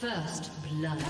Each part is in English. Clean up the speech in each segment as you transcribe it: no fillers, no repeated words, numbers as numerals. First blood.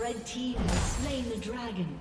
The red team has slain the dragon.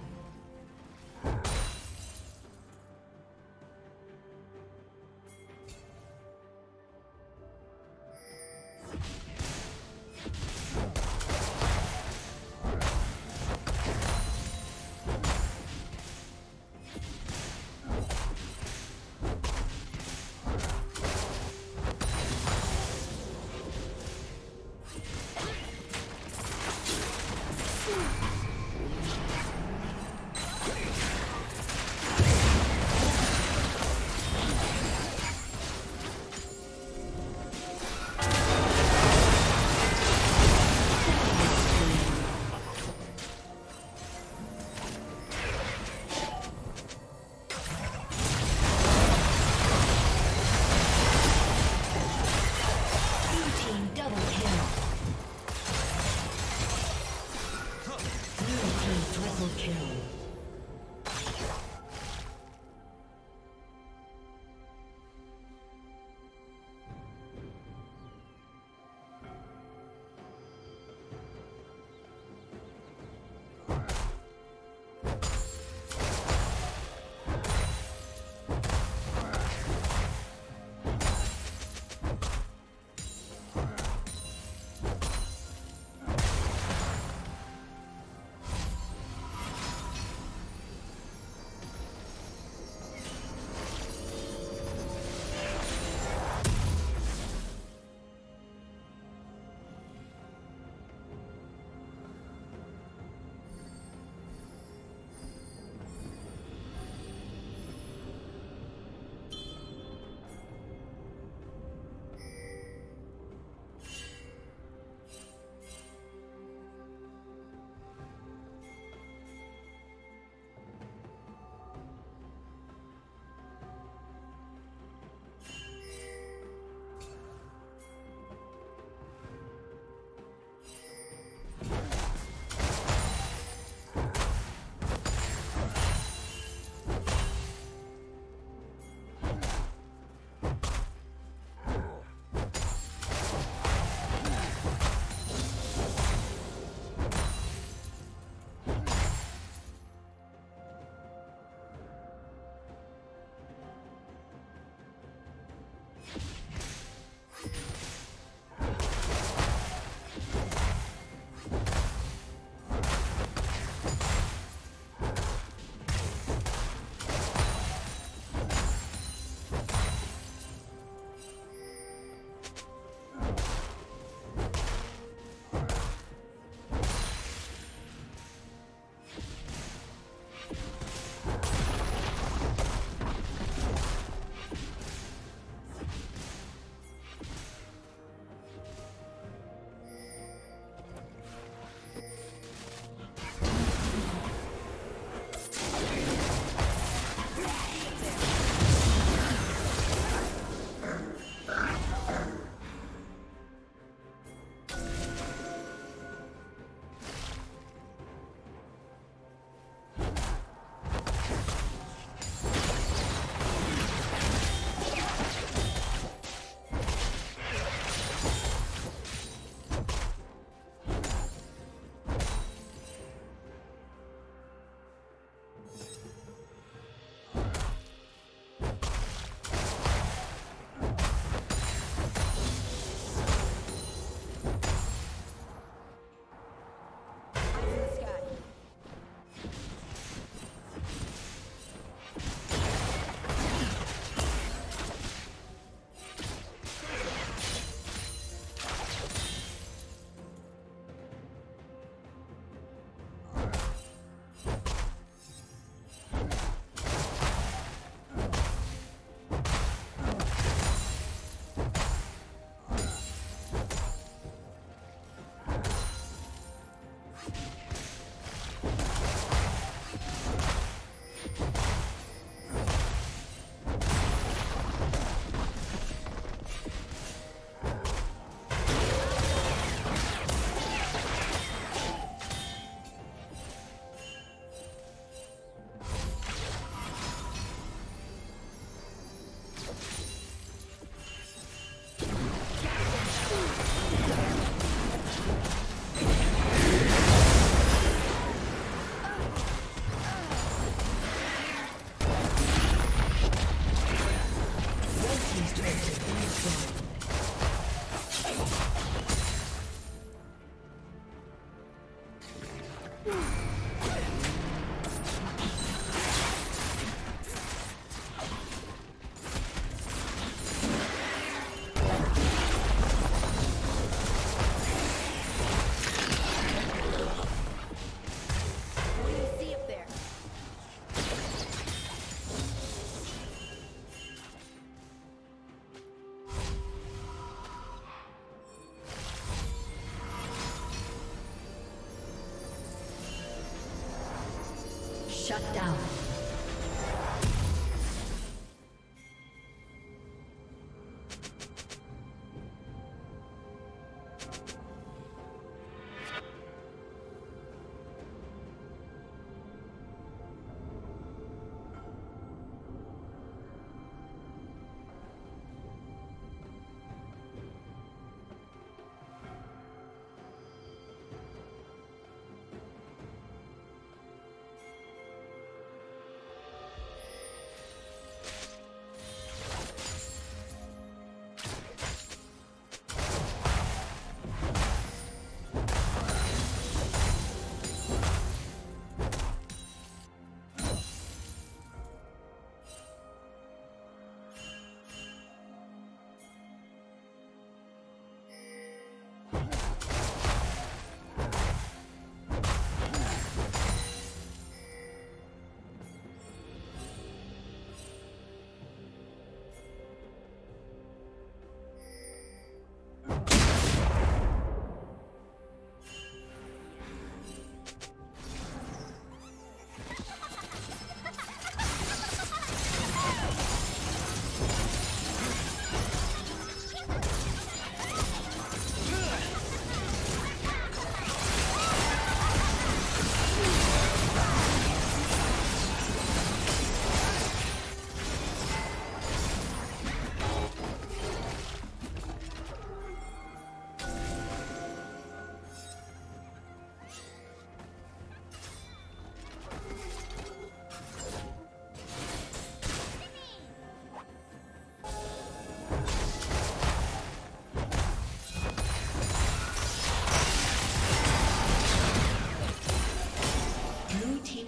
Shut down.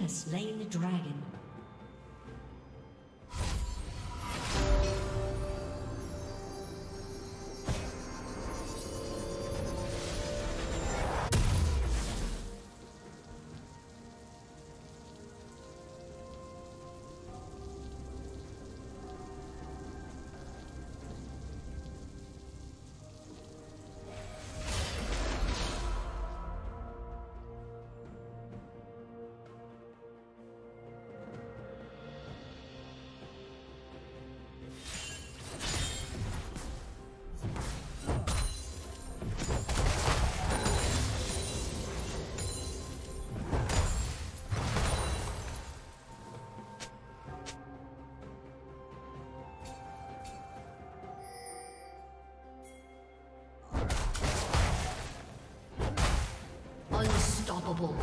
Slain the dragon. Unstoppable.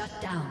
Shut down.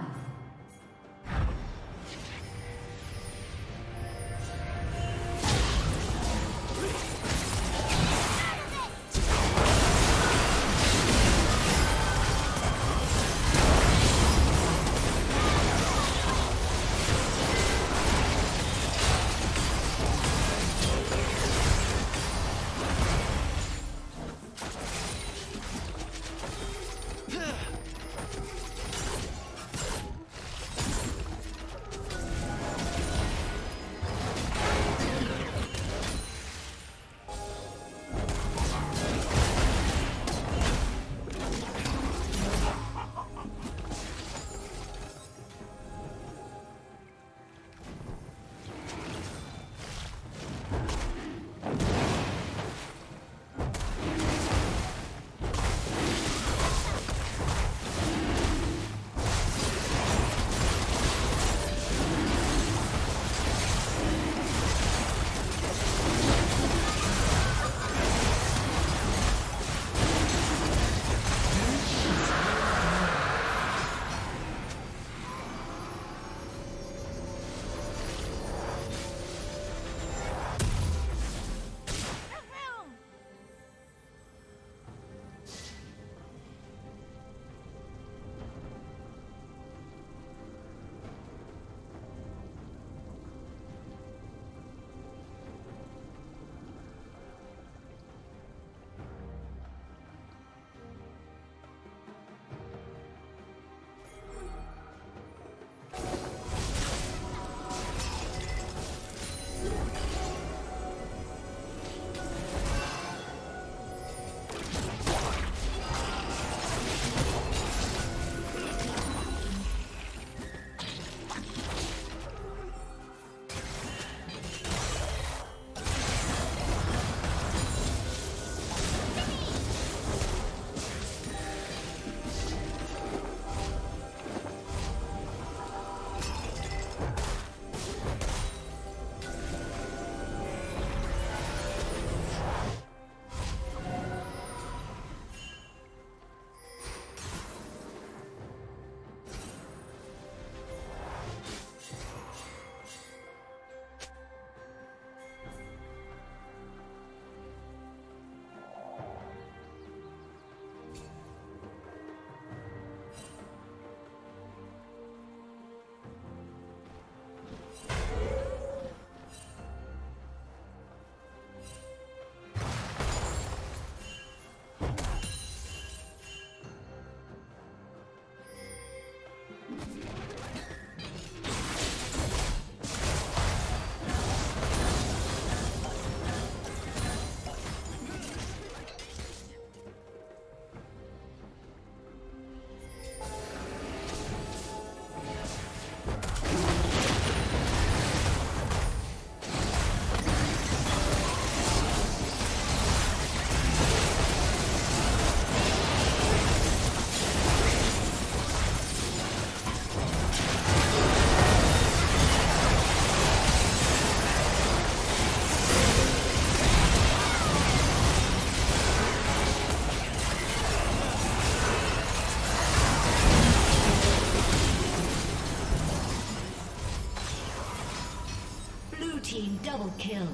Double kill.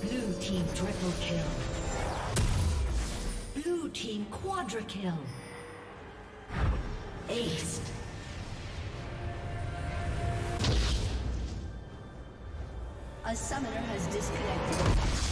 Blue team triple kill. Blue team quadra kill. Ace. A summoner has disconnected.